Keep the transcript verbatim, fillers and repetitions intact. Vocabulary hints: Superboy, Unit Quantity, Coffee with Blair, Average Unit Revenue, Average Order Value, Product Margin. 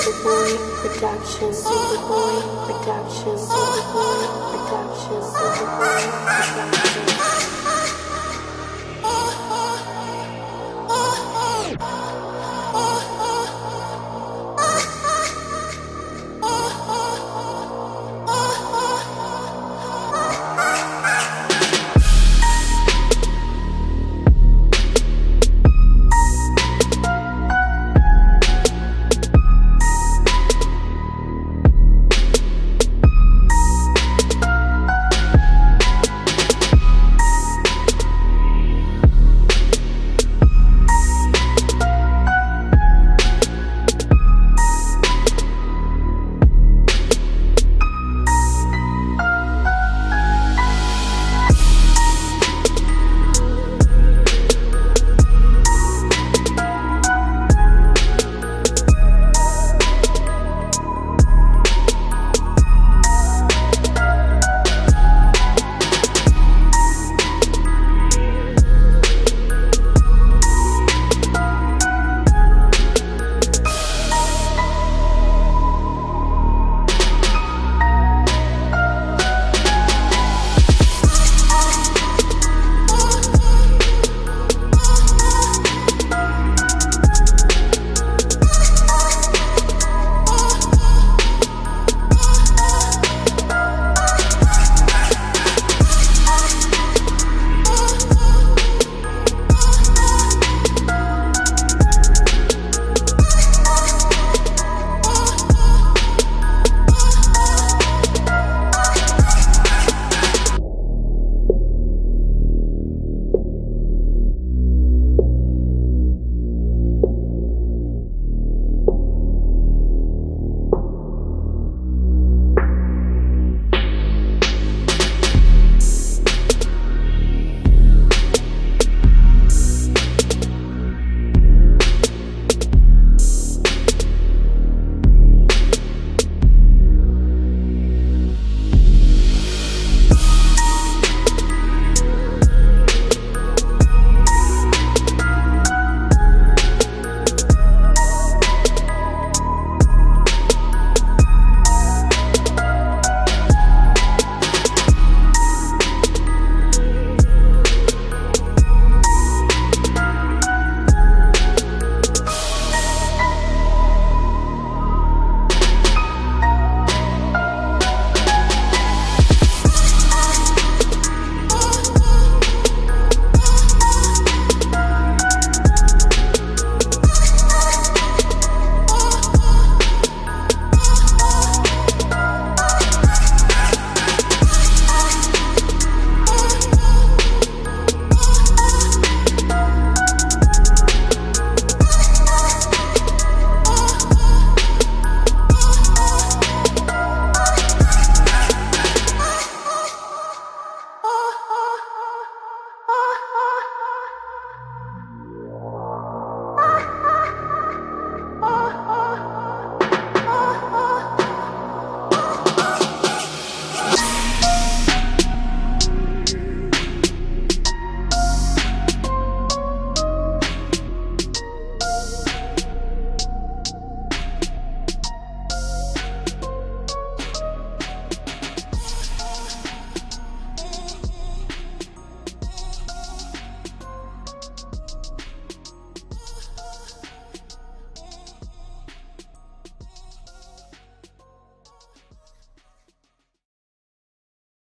Superboy Productions, Superboy Productions, Superboy Productions, Superboy Productions.